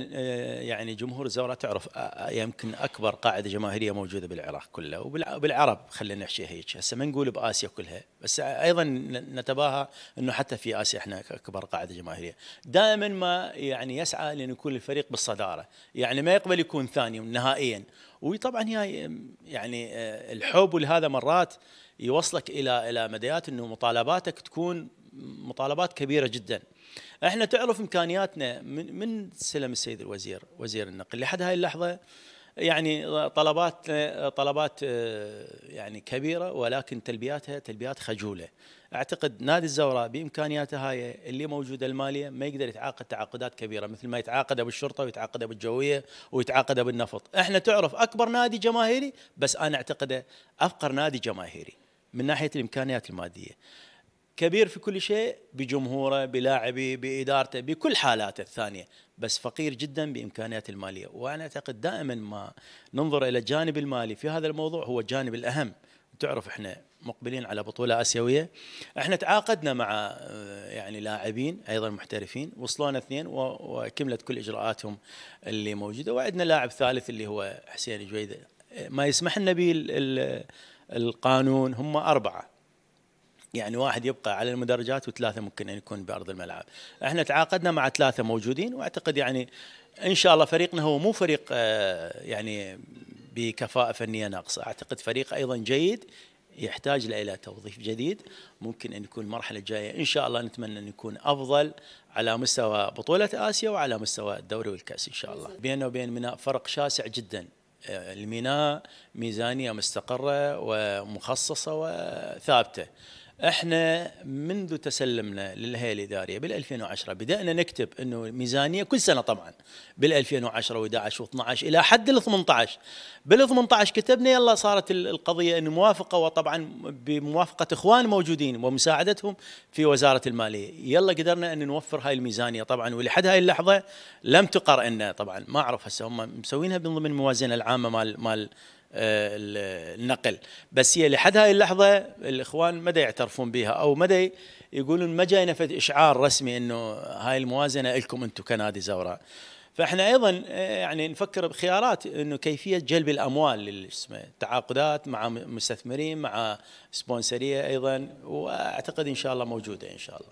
يعني جمهور الزوراء تعرف يمكن اكبر قاعده جماهيريه موجوده بالعراق كله وبالعرب، خلينا نحشي هيك، هسه ما نقول باسيا كلها، بس ايضا نتباهى انه حتى في اسيا احنا اكبر قاعده جماهيريه. دائما ما يعني يسعى لان يكون الفريق بالصداره، يعني ما يقبل يكون ثاني نهائيا. وطبعا هي يعني الحب لهذا مرات يوصلك الى مديات انه مطالباتك تكون مطالبات كبيره جدا. احنا تعرف امكانياتنا من سلم السيد الوزير وزير النقل لحد هاي اللحظه، يعني طلبات يعني كبيره، ولكن تلبياتها تلبيات خجوله. اعتقد نادي الزوراء بامكانياته هاي اللي موجوده الماليه ما يقدر يتعاقد تعاقدات كبيره مثل ما يتعاقد بالشرطه ويتعاقد بالجويه ويتعاقد بالنفط. احنا تعرف اكبر نادي جماهيري، بس انا اعتقده افقر نادي جماهيري من ناحيه الامكانيات الماديه. كبير في كل شيء، بجمهوره، بلاعبي، بادارته، بكل حالاته الثانيه، بس فقير جدا بامكانيات الماليه. وانا اعتقد دائما ما ننظر الى الجانب المالي في هذا الموضوع هو الجانب الاهم. تعرف احنا مقبلين على بطوله اسيويه، احنا تعاقدنا مع يعني لاعبين ايضا محترفين، وصلونا اثنين وكملت كل اجراءاتهم اللي موجوده، وعندنا لاعب ثالث اللي هو حسين الجويده ما يسمح لنا به القانون هم 4، يعني واحد يبقى على المدرجات و3 ممكن ان يكون بارض الملعب. احنا تعاقدنا مع 3 موجودين، واعتقد يعني ان شاء الله فريقنا هو مو فريق يعني بكفاءة فنية ناقصة، اعتقد فريق ايضا جيد يحتاج الى توظيف جديد، ممكن ان يكون المرحلة الجاية ان شاء الله نتمنى ان يكون افضل على مستوى بطولة اسيا وعلى مستوى الدوري والكأس ان شاء الله. بيننا وبين الميناء فرق شاسع جدا. الميناء ميزانية مستقرة ومخصصة وثابتة. احنا منذ تسلمنا للهيئه الاداريه بال2010 بدأنا نكتب انه ميزانيه كل سنه، طبعا بال2010 و11 و12 الى حد ال18، بال18 كتبنا يلا صارت القضيه انه موافقه، وطبعا بموافقه اخوان موجودين ومساعدتهم في وزاره الماليه، يلا قدرنا ان نوفر هاي الميزانيه طبعا، ولحد هاي اللحظه لم تقر لنا طبعا. ما اعرف هسه هم مسوينها من ضمن الموازنه العامه مال النقل، بس هي لحد هاي اللحظه الاخوان مدى يعترفون بها او مدى يقولون ما جاينا في اشعار رسمي انه هاي الموازنه لكم انتم كنادي زوراء. فاحنا ايضا يعني نفكر بخيارات انه كيفيه جلب الاموال للاسمه تعاقدات مع مستثمرين مع سبونسريه ايضا، واعتقد ان شاء الله موجوده ان شاء الله.